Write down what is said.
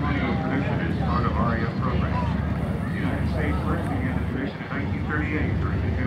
ceremonial tradition as part of RAF programs. The United States first began the tradition in 1938 through